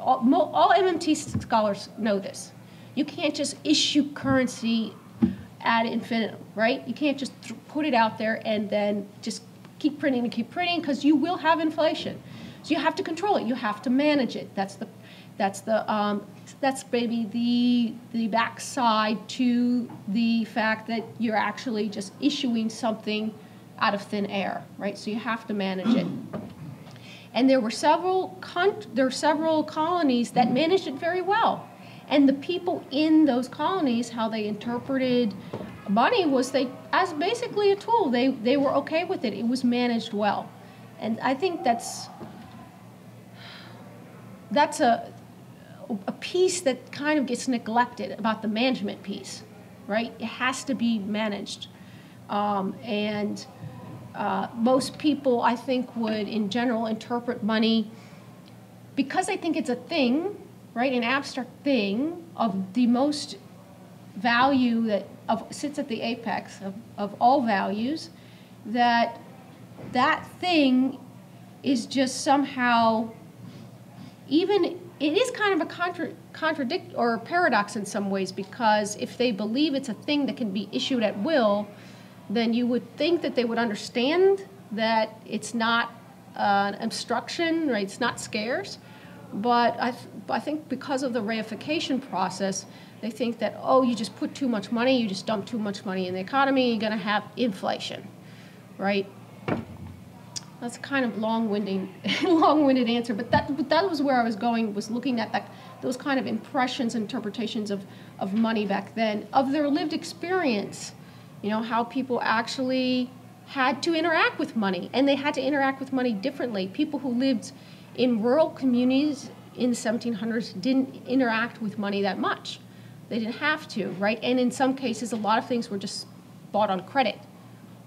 all MMT scholars know this, you can't just issue currency ad infinitum, right? You can't just put it out there and then just keep printing, because you will have inflation. So you have to control it. You have to manage it. That's maybe the backside to the fact that you're actually just issuing something out of thin air, right? So you have to manage it. And there were several colonies that managed it very well. And the people in those colonies, how they interpreted money was as basically a tool. They were okay with it. It was managed well. And I think that's a piece that kind of gets neglected about the management piece, right? It has to be managed. Most people, I think, would in general interpret money because I think it's a thing, right, an abstract thing of the most value that sits at the apex of all values, that that thing is just somehow, even it is kind of a contradict or a paradox in some ways, because if they believe it's a thing that can be issued at will, then you would think that they would understand that it's not an obstruction, right? It's not scarce. But I think because of the reification process, they think that, oh, you just put too much money, you just dump too much money in the economy, you're going to have inflation, right? That's kind of long-winded, long-winded answer. But that was where I was going, was looking at that, those kind of impressions, interpretations of money back then, of their lived experience. You know, how people actually had to interact with money, and they had to interact with money differently. People who lived in rural communities in the 1700s didn't interact with money that much. They didn't have to, right? And in some cases, a lot of things were just bought on credit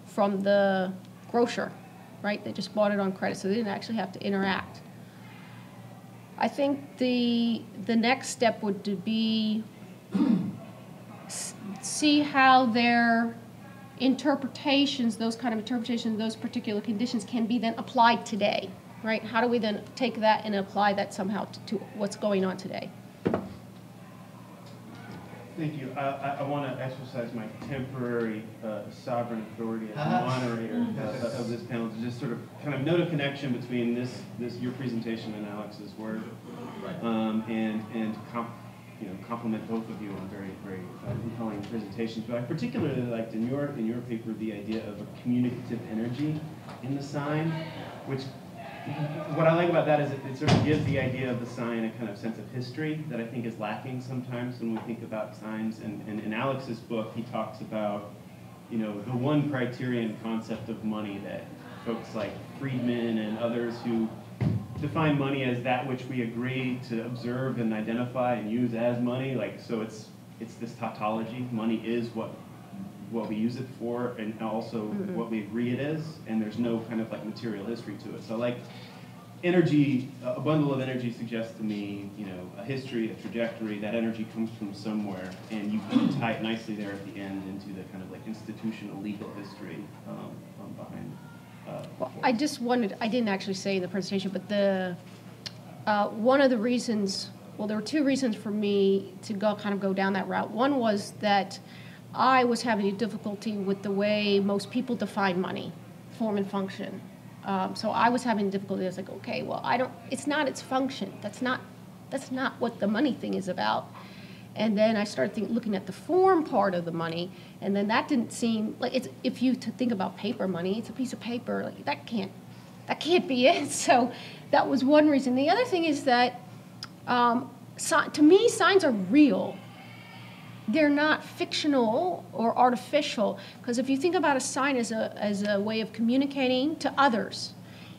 from the grocer, right? They just bought it on credit, so they didn't actually have to interact. I think the next step would be see how their interpretations, those kind of interpretations of those particular conditions can be then applied today, right? How do we then take that and apply that somehow to what's going on today? Thank you. I want to exercise my temporary sovereign authority as moderator of this panel to just sort of kind of note a connection between your presentation and Alex's work, and compliment both of you on very, very compelling presentations. But I particularly liked in your paper the idea of a communicative energy in the sign, which what I like about that is it sort of gives the idea of the sign a kind of sense of history that I think is lacking sometimes when we think about signs. And in Alex's book, he talks about, you know, the one criterion concept of money that folks like Friedman and others who define money as that which we agree to observe and identify and use as money. Like, so it's this tautology. Money is what we use it for, and also what we agree it is, and there's no kind of like material history to it. So like energy, a bundle of energy suggests to me, you know, a history, a trajectory. That energy comes from somewhere, and you can tie it nicely there at the end into the kind of like institutional legal history behind. Well, I just wanted, I didn't actually say in the presentation, but the one of the reasons, well, there were two reasons for me to go down that route. One was that I was having a difficulty with the way most people define money, form and function. So I was having difficulty. I was like, okay, well, I don't, it's not its function. That's not what the money thing is about. And then I started looking at the form part of the money, and then that didn't seem like it's. If you think about paper money, it's a piece of paper. Like that can't be it. So that was one reason. The other thing is that, to me, signs are real. They're not fictional or artificial. Because if you think about a sign as a way of communicating to others,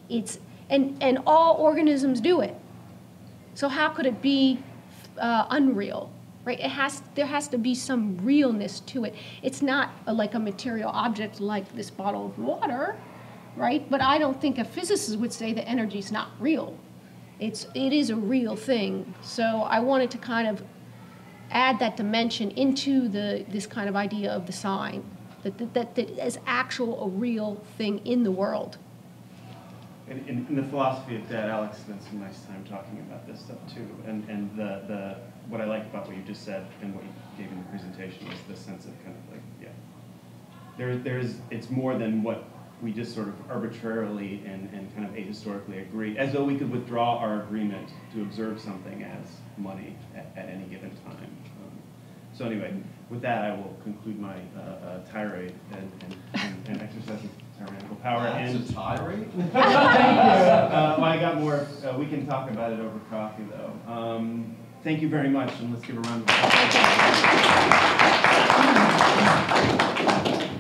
it's and all organisms do it. So how could it be unreal? Right? There has to be some realness to it. It's not like a material object like this bottle of water, right? But I don't think a physicist would say that energy is not real. It is a real thing. So I wanted to kind of add that dimension into this kind of idea of the sign, that is actual a real thing in the world. And in the philosophy of that, Alex spent some nice time talking about this stuff too. And what I like about what you just said and what you gave in the presentation is the sense of kind of like, yeah, it's more than what we just sort of arbitrarily and kind of ahistorically agree, as though we could withdraw our agreement to observe something as money at any given time. So anyway, with that, I will conclude my tirade and exercise tyrannical power. That's a tirade? Well, I got more. We can talk about it over coffee, though. Thank you very much, and let's give a round of applause.